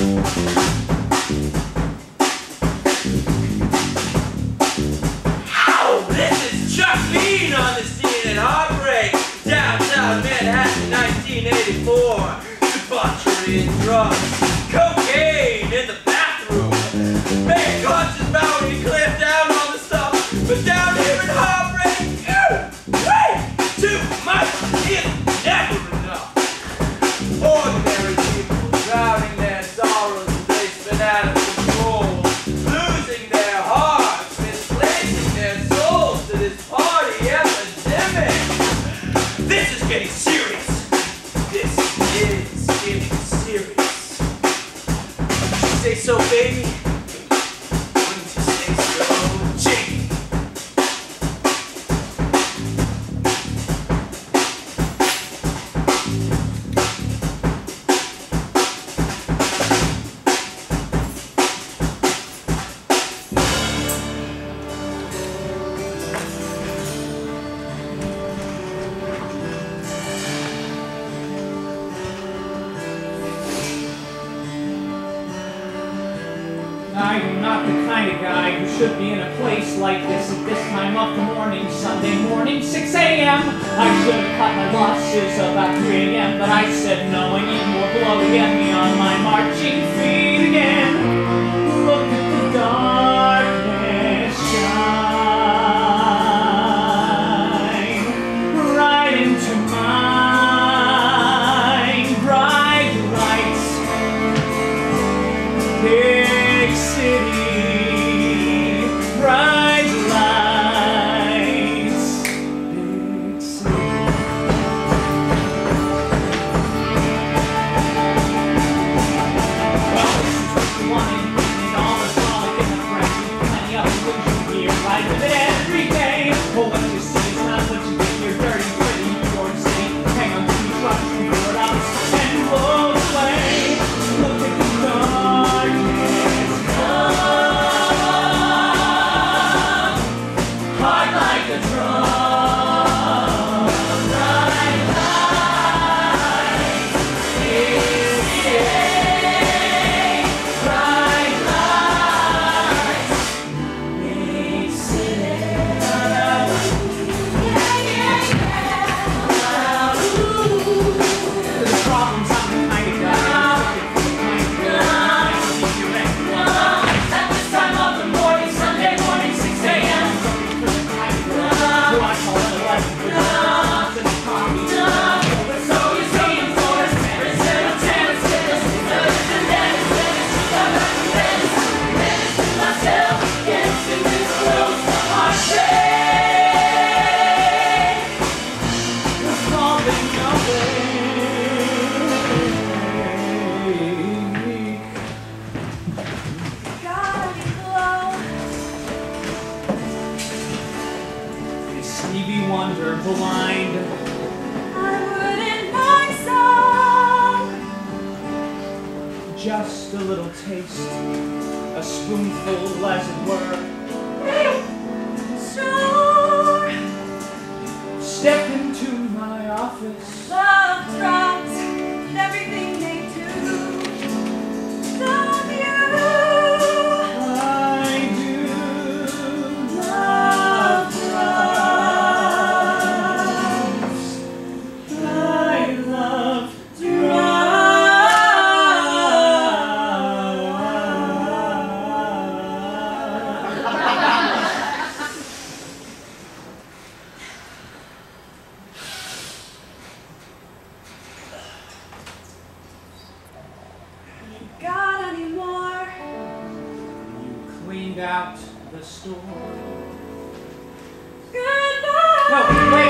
Ow! This is Chuck Bean on the scene in Heartbreak, Downtown Manhattan, 1984. Debauchery and drugs, cocaine in the bathroom. Man, conscious power to clamp down on the stuff, but down here in Heartbreak, way too much is never enough. Ordinary people drowning their sorrows, they spin out of control, losing their hearts, misplacing their souls to this party epidemic. This is getting serious. This is getting serious. Say so, baby. I am not the kind of guy who should be in a place like this at this time of the morning, Sunday morning, 6 a.m. I should have cut my losses about 3 a.m., but I said no, I need more blow to get me on my marching feet again. Look at the darkness shine right into mine. Bright lights. Here city, bright lights, big city. Well, this is what you wanted, and all the solid in the friend, plenty of illusion here, right with it every day. Oh, what you see is not what you think, you're dirty, pretty, you're insane. Hang on to the truck, you throw it out, and blow it away. Look at the darkness. Stevie Wonder, blind. I wouldn't mind some. Just a little taste, a spoonful, as it were. Sure. Step into my office. Love drops and everything they do. Love you. I do love drops. Out the store. Goodbye. No, wait.